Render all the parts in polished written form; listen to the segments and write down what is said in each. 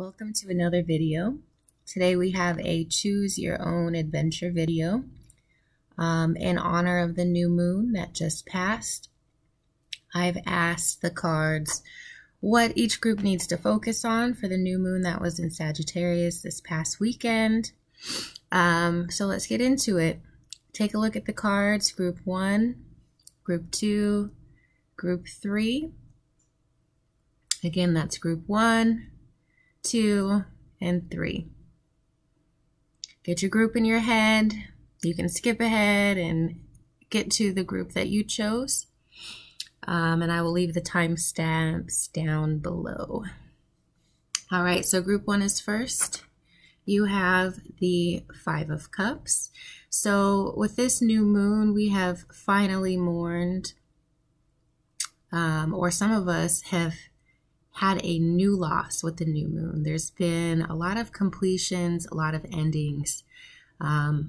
Welcome to another video. Today we have a choose your own adventure video in honor of the new moon that just passed. I've asked the cards what each group needs to focus on for the new moon that was in Sagittarius this past weekend. So let's get into it. Take a look at the cards: group 1, group 2, group 3. Again, that's group 1, 2, and 3. Get your group in your head. You can skip ahead and get to the group that you chose. And I will leave the timestamps down below. All right, so group 1 is first. You have the 5 of Cups. So with this new moon, we have finally mourned, or some of us have had a new loss with the new moon. There's been a lot of completions, a lot of endings, and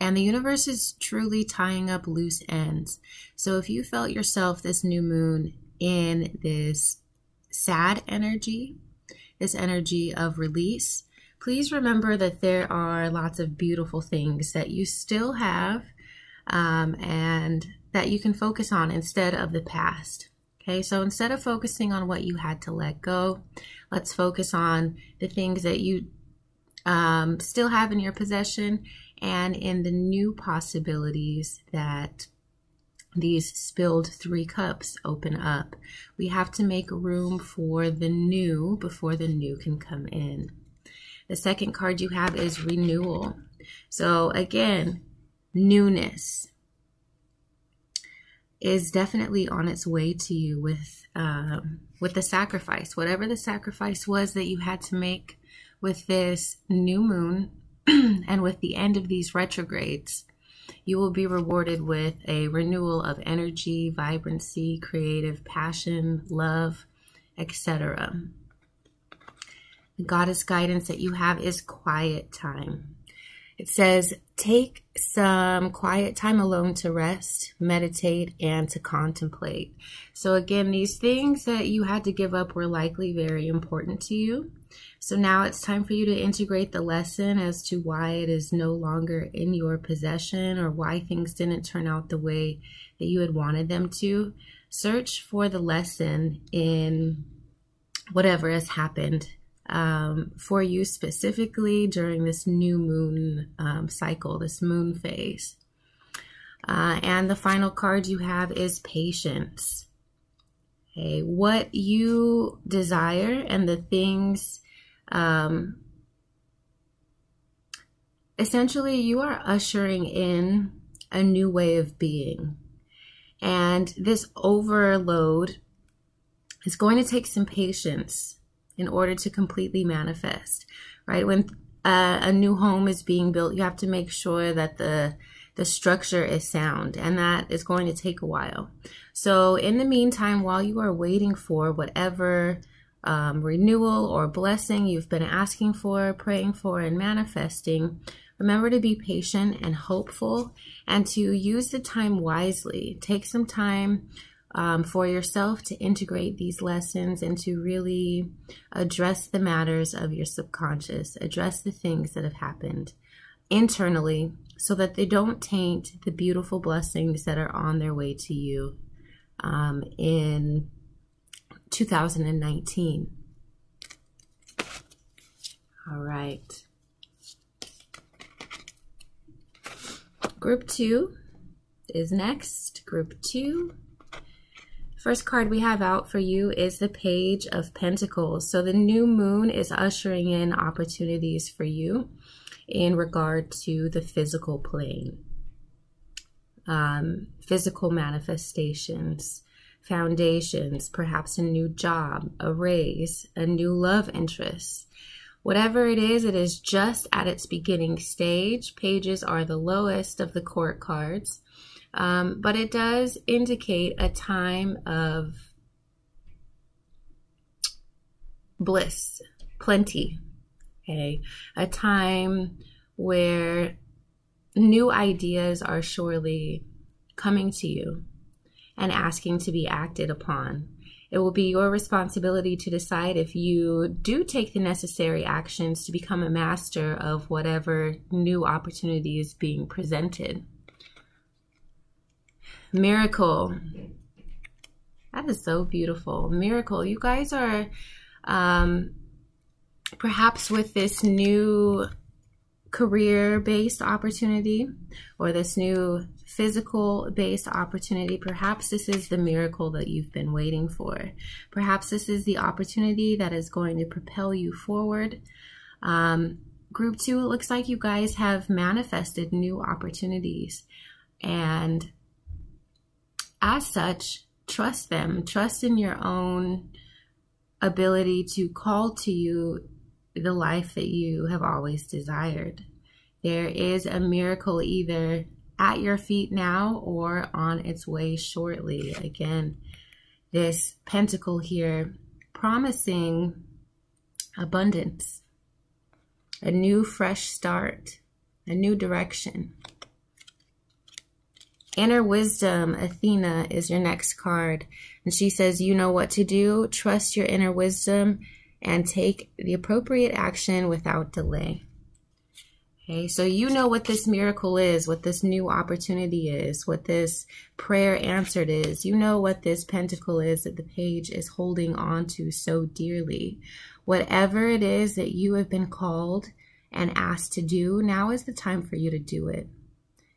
the universe is truly tying up loose ends. So if you felt yourself this new moon in this sad energy, this energy of release, please remember that there are lots of beautiful things that you still have and that you can focus on instead of the past. Okay, so instead of focusing on what you had to let go, let's focus on the things that you still have in your possession and in the new possibilities that these spilled 3 cups open up. We have to make room for the new before the new can come in. The second card you have is renewal. So again, newness is definitely on its way to you with the sacrifice. Whatever the sacrifice was that you had to make with this new moon and with the end of these retrogrades, you will be rewarded with a renewal of energy, vibrancy, creative passion, love, etc. The goddess guidance that you have is quiet time. It says, take some quiet time alone to rest, meditate, and to contemplate. So again, these things that you had to give up were likely very important to you. So now it's time for you to integrate the lesson as to why it is no longer in your possession or why things didn't turn out the way that you had wanted them to. Search for the lesson in whatever has happened for you specifically during this new moon cycle, this moon phase. And the final card you have is patience. Okay, what you desire and the things, essentially you are ushering in a new way of being. And this overload is going to take some patience in order to completely manifest, right? When a new home is being built, you have to make sure that the structure is sound, and that is going to take a while. So in the meantime, while you are waiting for whatever renewal or blessing you've been asking for, praying for, and manifesting, remember to be patient and hopeful and to use the time wisely. Take some time for yourself to integrate these lessons and to really address the matters of your subconscious, address the things that have happened internally so that they don't taint the beautiful blessings that are on their way to you in 2019. All right. Group 2 is next. Group 2. First card we have out for you is the Page of Pentacles. So the new moon is ushering in opportunities for you in regard to the physical plane, physical manifestations, foundations, perhaps a new job, a raise, a new love interest. Whatever it is just at its beginning stage. Pages are the lowest of the court cards. But it does indicate a time of bliss, plenty, okay? A time where new ideas are surely coming to you and asking to be acted upon. It will be your responsibility to decide if you do take the necessary actions to become a master of whatever new opportunity is being presented. Miracle. That is so beautiful. Miracle. You guys are perhaps with this new career-based opportunity or this new physical-based opportunity, perhaps this is the miracle that you've been waiting for. Perhaps this is the opportunity that is going to propel you forward. Group two, it looks like you guys have manifested new opportunities. And as such, trust them. Trust in your own ability to call to you the life that you have always desired. There is a miracle either at your feet now or on its way shortly. Again, this pentacle here promising abundance, a new fresh start, a new direction. Inner wisdom, Athena, is your next card. And she says, you know what to do. Trust your inner wisdom and take the appropriate action without delay. Okay, so you know what this miracle is, what this new opportunity is, what this prayer answered is. You know what this pentacle is that the page is holding on to so dearly. Whatever it is that you have been called and asked to do, now is the time for you to do it.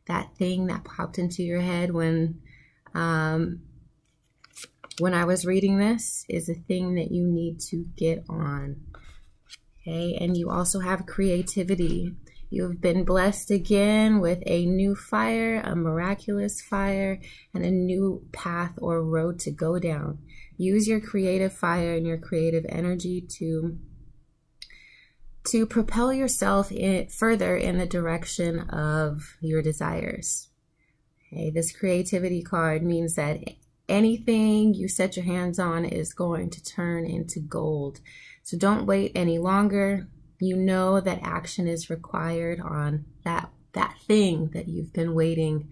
That thing that popped into your head when I was reading this is a thing that you need to get on. Okay, and you also have creativity. You have been blessed again with a new fire, a miraculous fire, and a new path or road to go down. Use your creative fire and your creative energy to propel yourself further in the direction of your desires. Okay, this creativity card means that anything you set your hands on is going to turn into gold. So don't wait any longer. You know that action is required on that thing that you've been waiting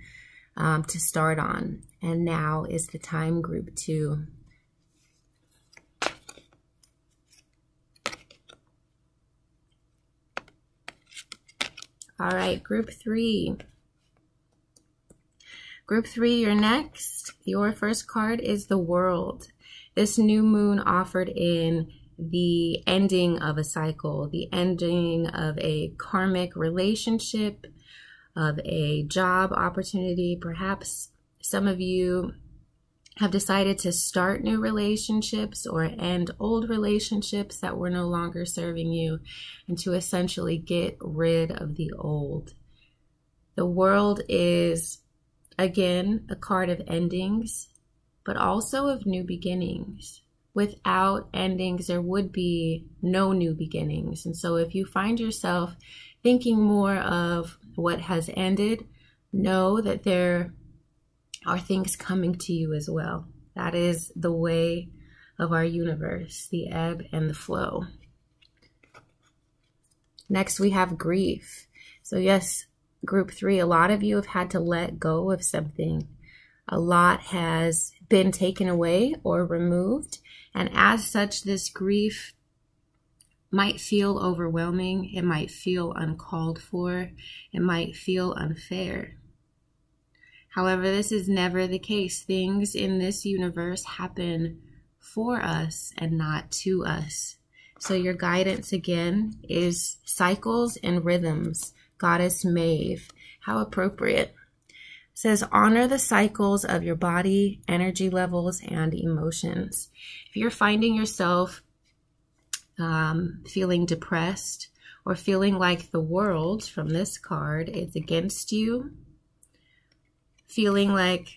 to start on. And now is the time, group two. All right, group three. Group three, you're next. Your first card is the World. This new moon offered in the ending of a cycle, the ending of a karmic relationship, of a job opportunity. Perhaps some of you have decided to start new relationships or end old relationships that were no longer serving you and to essentially get rid of the old. The World is, again, a card of endings, but also of new beginnings. Without endings, there would be no new beginnings. And so if you find yourself thinking more of what has ended, know that there are things coming to you as well. That is the way of our universe, the ebb and the flow. Next, we have grief. So yes, group three, a lot of you have had to let go of something. A lot has been taken away or removed. And as such, this grief might feel overwhelming. It might feel uncalled for. It might feel unfair. However, this is never the case. Things in this universe happen for us and not to us. So your guidance, again, is cycles and rhythms. Goddess Maeve. How appropriate. It says, honor the cycles of your body, energy levels, and emotions. If you're finding yourself feeling depressed or feeling like the world from this card is against you, feeling like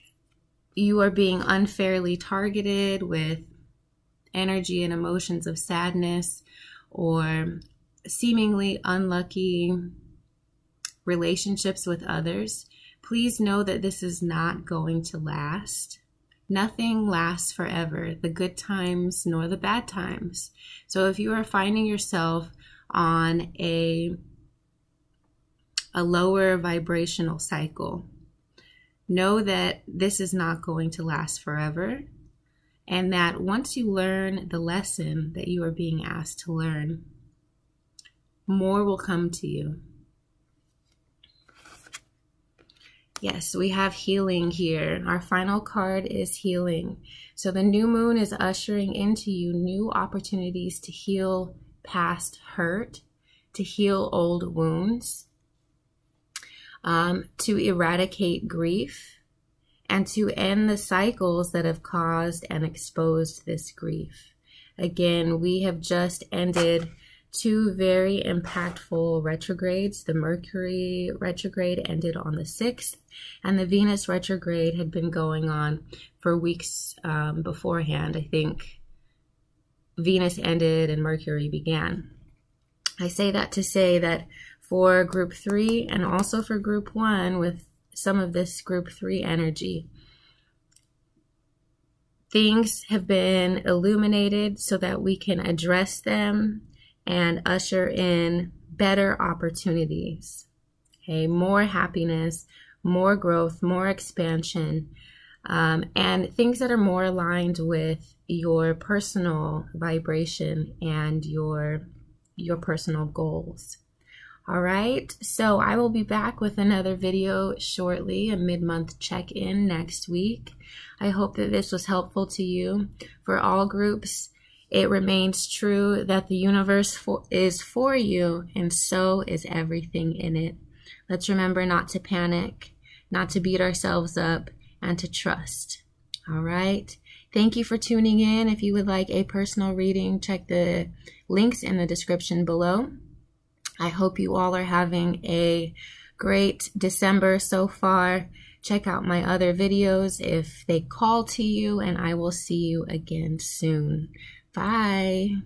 you are being unfairly targeted with energy and emotions of sadness or seemingly unlucky relationships with others, please know that this is not going to last. Nothing lasts forever, the good times nor the bad times. So if you are finding yourself on a lower vibrational cycle, know that this is not going to last forever. and that once you learn the lesson that you are being asked to learn, more will come to you. Yes, we have healing here. Our final card is healing. So the new moon is ushering into you new opportunities to heal past hurt, to heal old wounds, to eradicate grief, and to end the cycles that have caused and exposed this grief. Again, we have just ended two very impactful retrogrades. The Mercury retrograde ended on the 6th, and the Venus retrograde had been going on for weeks beforehand. I think Venus ended and Mercury began. I say that to say that for group 3 and also for group 1, with some of this group 3 energy, things have been illuminated so that we can address them and usher in better opportunities. Okay, more happiness, more growth, more expansion, and things that are more aligned with your personal vibration and your personal goals. All right, so I will be back with another video shortly, a mid-month check-in next week. I hope that this was helpful to you. For all groups, it remains true that the universe is for you, and so is everything in it. Let's remember not to panic, not to beat ourselves up, and to trust. All right. Thank you for tuning in. If you would like a personal reading, check the links in the description below. I hope you all are having a great December so far. Check out my other videos if they call to you, and I will see you again soon. Bye.